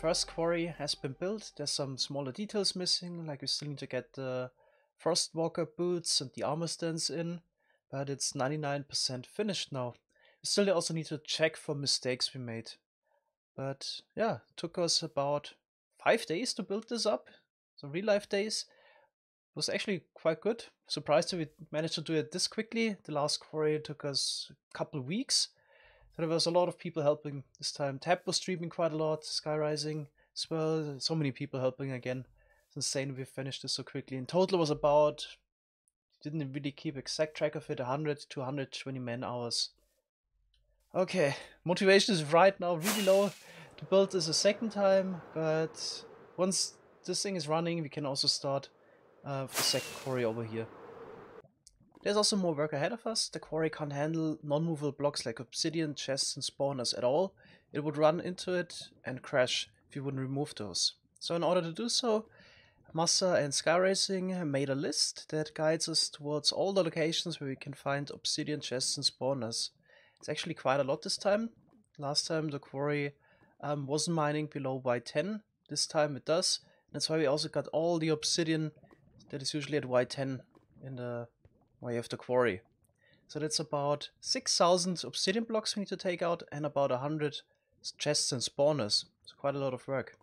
First quarry has been built. There's some smaller details missing, like we still need to get the Frostwalker boots and the armor stands in, but it's 99% finished now. Still, I also need to check for mistakes we made. But yeah, it took us about 5 days to build this up, so real life days. It was actually quite good. Surprised that we managed to do it this quickly. The last quarry took us a couple weeks. There was a lot of people helping this time. Tab was streaming quite a lot, Skyrising as well. So many people helping again. It's insane we finished this so quickly. In total it was about, didn't really keep exact track of it, 100 to 120 man hours. Okay, motivation is right now really low to build this a second time, but once this thing is running we can also start with the second quarry over here. There's also more work ahead of us. The quarry can't handle non-movable blocks like obsidian, chests and spawners at all. It would run into it and crash if you wouldn't remove those. So in order to do so, Masa and Skyracing made a list that guides us towards all the locations where we can find obsidian, chests and spawners. It's actually quite a lot this time. Last time the quarry wasn't mining below Y10. This time it does. That's why we also got all the obsidian that is usually at Y10 in the way of the quarry. So that's about 6,000 obsidian blocks we need to take out and about 100 chests and spawners. It's quite a lot of work.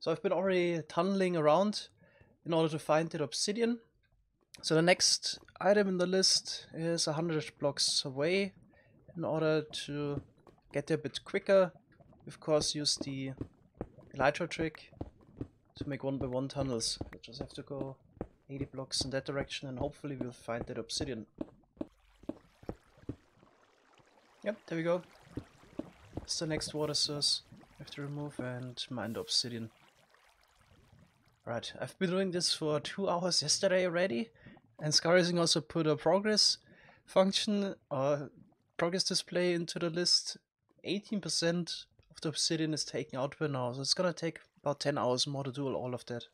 So I've been already tunneling around in order to find that obsidian. So the next item in the list is 100 blocks away. In order to get there a bit quicker, we of course use the elytra trick to make 1x1 tunnels. I just have to go 80 blocks in that direction and hopefully we'll find that obsidian. Yep, there we go. It's the next water source we have to remove and mine the obsidian. Right, I've been doing this for 2 hours yesterday already, and Skyrising also put a progress function or progress display into the list. 18% of the obsidian is taken out by now, so it's gonna take about 10 hours more to do all of that.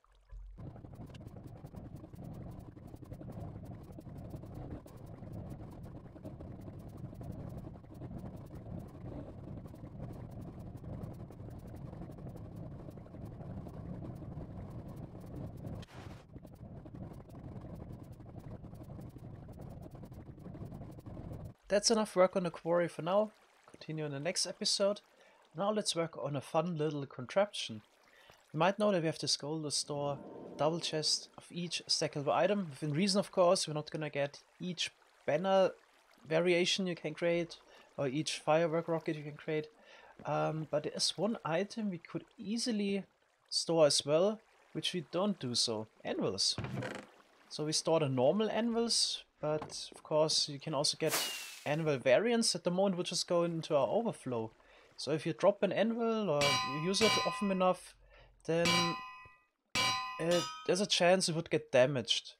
That's enough work on the quarry for now. Continue in the next episode. Now let's work on a fun little contraption. You might know that we have this goal to store double chest of each stackable item. Within reason, of course, we're not gonna get each banner variation you can create or each firework rocket you can create. But there's one item we could easily store as well, which we don't do so. Anvils. So we store the normal anvils, but of course you can also get anvil variants. At the moment will just go into our overflow. So if you drop an anvil or you use it often enough, then there's a chance it would get damaged.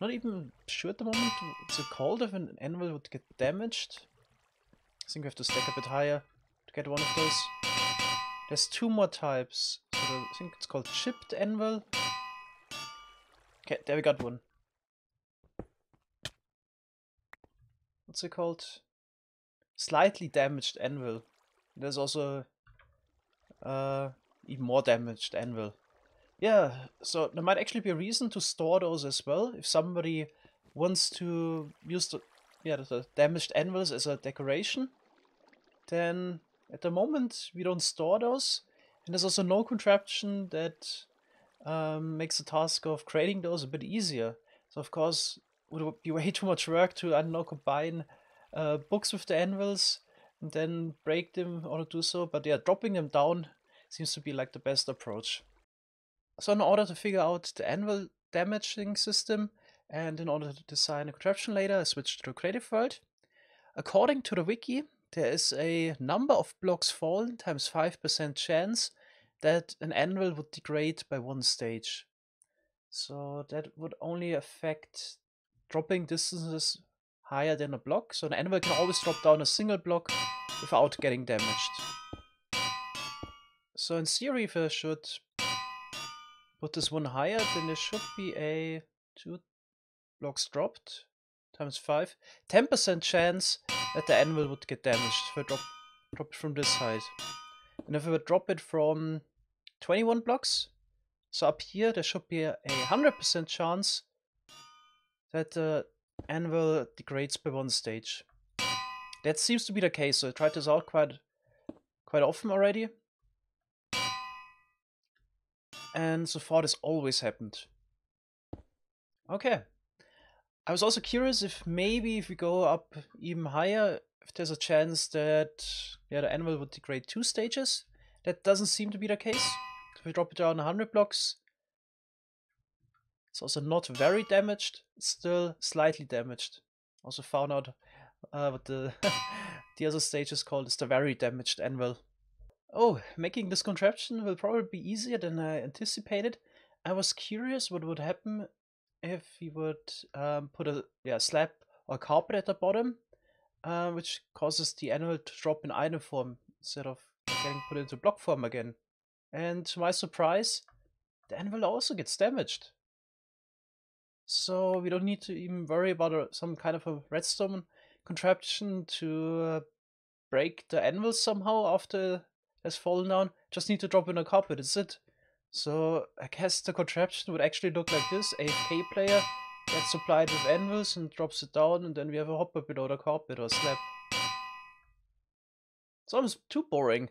Not even sure at the moment it's called if an anvil would get damaged. I think we have to stack a bit higher to get one of those. There's two more types. So I think it's called chipped anvil. Okay, there we got one. What's it called? Slightly damaged anvil. There's also even more damaged anvil. Yeah, so there might actually be a reason to store those as well. If somebody wants to use the damaged anvils as a decoration, then at the moment we don't store those. And there's also no contraption that makes the task of creating those a bit easier. So of course would be way too much work to, I don't know, combine books with the anvils and then break them or do so. But yeah, dropping them down seems to be like the best approach. So in order to figure out the anvil damaging system and in order to design a contraption later, I switched to creative world. According to the wiki, there is a number of blocks fallen times 5% chance that an anvil would degrade by one stage. So that would only affect dropping distances higher than a block, so an anvil can always drop down a single block without getting damaged. So in theory, if I should put this one higher, then there should be a 2 blocks dropped times 5, 10% chance that the anvil would get damaged if I drop it from this height. And if I would drop it from 21 blocks. So up here there should be a 100% chance that the anvil degrades by one stage. That seems to be the case, so I tried this out quite often already. And so far this always happened. Okay. I was also curious if maybe if we go up even higher, if there's a chance that the anvil would degrade two stages. That doesn't seem to be the case. If we drop it down 100 blocks, it's also not very damaged, it's still slightly damaged. Also found out what the, the other stage is called, is the very damaged anvil. Oh, making this contraption will probably be easier than I anticipated. I was curious what would happen if we would put a slab or carpet at the bottom, which causes the anvil to drop in item form instead of getting put into block form again. And to my surprise, the anvil also gets damaged. So we don't need to even worry about some kind of a redstone contraption to break the anvil somehow after it has fallen down. Just need to drop in a carpet, that's it. So I guess the contraption would actually look like this. AFK player gets supplied with anvils and drops it down, and then we have a hopper below the carpet or slab. It's almost too boring.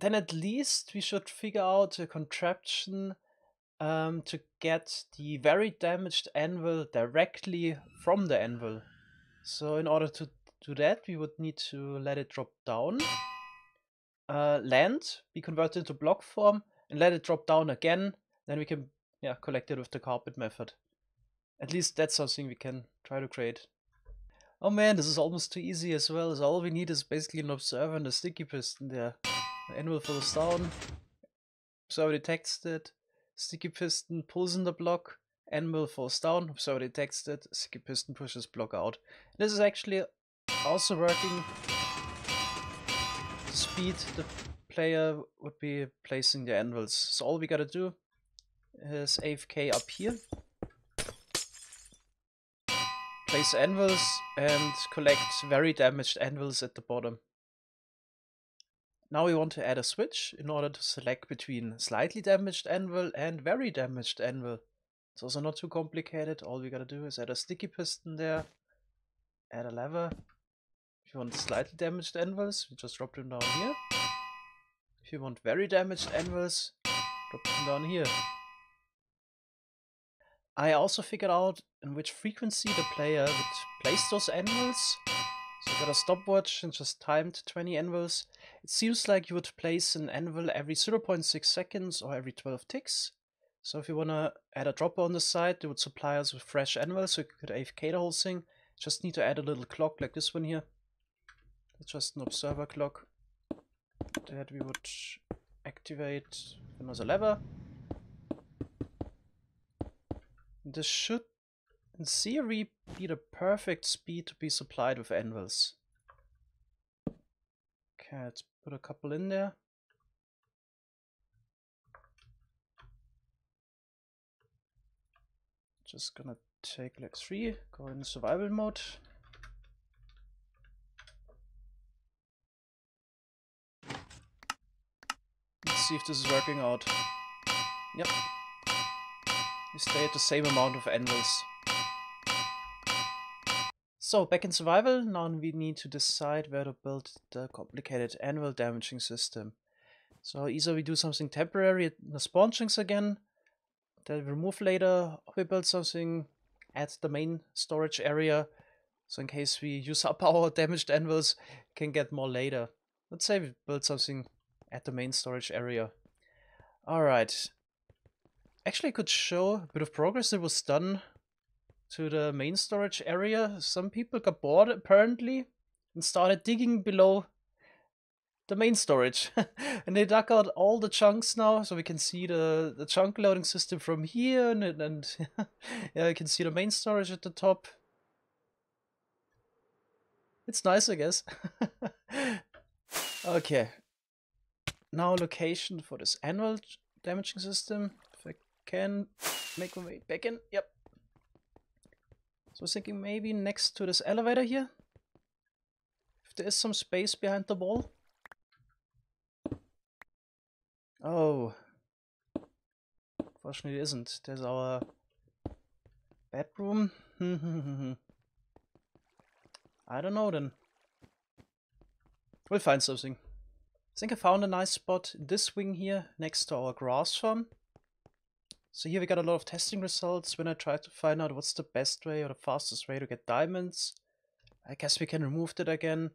Then at least we should figure out a contraption to get the very damaged anvil directly from the anvil. So in order to do that, we would need to let it drop down, land, be converted into block form, and let it drop down again. Then we can collect it with the carpet method. At least that's something we can try to create. Oh man, this is almost too easy as well. So all we need is basically an observer and a sticky piston there. The anvil falls down, observer detects it, sticky piston pulls in the block, anvil falls down, observer detects it, sticky piston pushes block out. This is actually also working the speed the player would be placing the anvils. So all we gotta do is AFK up here, place anvils, and collect very damaged anvils at the bottom. Now we want to add a switch in order to select between slightly damaged anvil and very damaged anvil. It's also not too complicated. All we gotta do is add a sticky piston there, add a lever. If you want slightly damaged anvils, we just drop them down here. If you want very damaged anvils, drop them down here. I also figured out in which frequency the player would place those anvils. So I got a stopwatch and just timed 20 anvils. It seems like you would place an anvil every 0.6 seconds or every 12 ticks. So if you want to add a dropper on the side, they would supply us with fresh anvils, so you could AFK the whole thing. Just need to add a little clock like this one here. It's just an observer clock that we would activate another lever. This should, in theory, be the perfect speed to be supplied with anvils. Okay, let's put a couple in there. Just gonna take like 3, go in survival mode. Let's see if this is working out. Yep. We stay at the same amount of anvils. So back in survival, now we need to decide where to build the complicated anvil damaging system. So either we do something temporary at the spawn chunks again, then we remove later, or we build something at the main storage area, so in case we use up our damaged anvils, we can get more later. Let's say we build something at the main storage area. Alright. Actually I could show a bit of progress that was done to the main storage area. Some people got bored apparently and started digging below the main storage. And they dug out all the chunks now, so we can see the chunk loading system from here, and yeah, you can see the main storage at the top. It's nice, I guess. Okay. Now location for this anvil damaging system. If I can make my way back in. Yep. So I was thinking maybe next to this elevator here, if there is some space behind the wall. Oh. Fortunately it isn't. There's our bedroom. I don't know then. We'll find something. I think I found a nice spot in this wing here, next to our grass farm. So here we got a lot of testing results when I tried to find out what's the best way or the fastest way to get diamonds. I guess we can remove that again.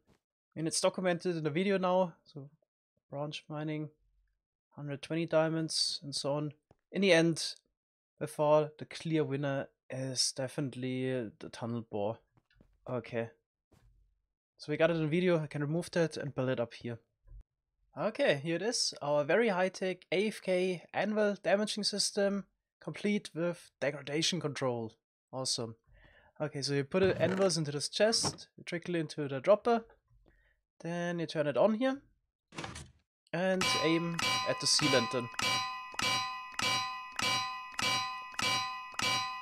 I mean, it's documented in the video now, so branch mining, 120 diamonds and so on. In the end, by far the clear winner is definitely the tunnel bore. Okay. So we got it in the video, I can remove that and build it up here. Okay, here it is, our very high-tech AFK anvil damaging system, complete with degradation control. Awesome. Okay, so you put the anvils into this chest, you trickle into the dropper, then you turn it on here, and aim at the sea lantern.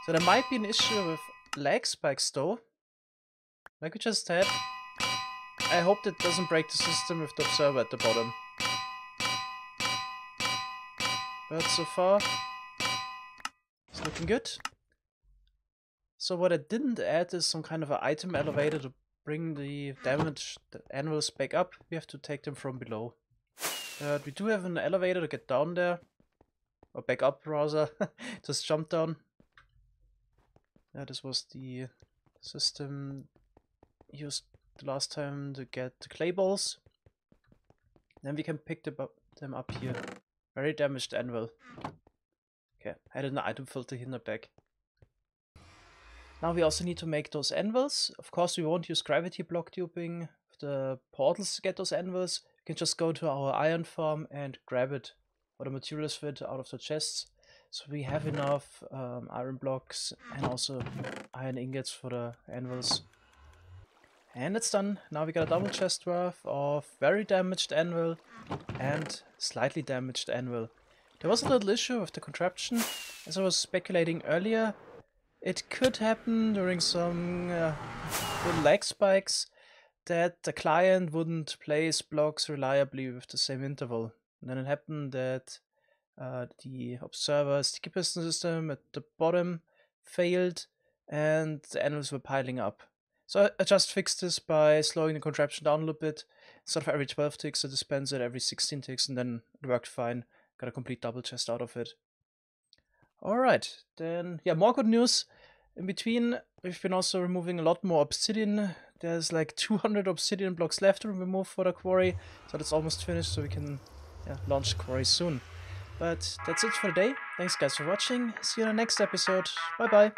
So there might be an issue with lag spikes though, like we just had. I hope that doesn't break the system with the observer at the bottom. But so far, it's looking good. So what I didn't add is some kind of an item elevator to bring the damaged anvils back up. We have to take them from below. But we do have an elevator to get down there. Or back up rather. Just jump down. Yeah, this was the system used the last time to get the clay balls. Then we can pick them up here. Very damaged anvil. Okay, added an item filter in the back. Now we also need to make those anvils. Of course we won't use gravity block tubing with the portals to get those anvils. We can just go to our iron farm and grab it, or the materials for it, out of the chests. So we have enough iron blocks and also iron ingots for the anvils. And it's done. Now we got a double chest worth of very damaged anvil and slightly damaged anvil. There was a little issue with the contraption, as I was speculating earlier. It could happen during some lag spikes that the client wouldn't place blocks reliably with the same interval. And then it happened that the observer sticky piston system at the bottom failed and the anvils were piling up. So I just fixed this by slowing the contraption down a little bit. Instead of every 12 ticks I dispense it every 16 ticks, and then it worked fine. Got a complete double chest out of it. Alright, then yeah, more good news. In between we've been also removing a lot more obsidian. There's like 200 obsidian blocks left to remove for the quarry. So that's almost finished, so we can launch the quarry soon. But that's it for today. Thanks guys for watching. See you in the next episode. Bye bye.